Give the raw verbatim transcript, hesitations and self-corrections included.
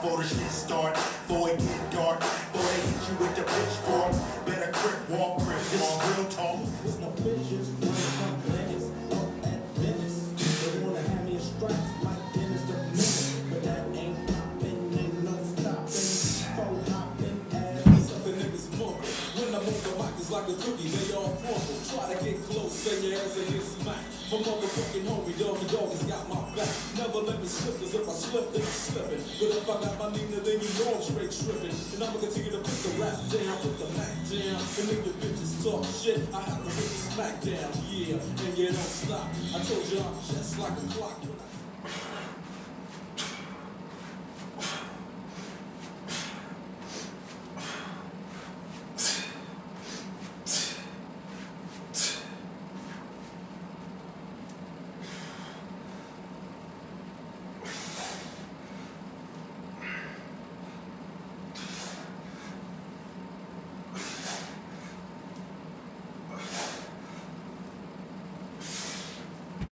Before the shit start, before it get dark, before they hit you with the pitchfork, better crip walk, crip walk. This is real talk. It's no pictures, when it comes leggings, up at Venice. They wanna have me in stripes like Dennis the Menace, but that ain't poppin', ain't no stoppin'. Phone hoppin' ass up the niggas book. When I move the rock, it's like a cookie, they all formal. Try to get close, say your ass and get smacked. My motherfucking homie, doggy dog has got my back. Never let me slip, cause if I slip, they slippin'. But if I got my Nina, then you know I'm straight trippin'. And I'ma continue to put the rap down, put the Mac down. And make the bitches talk shit, I have to make the smack down. Yeah, and you don't stop. I told y'all, just like a clock.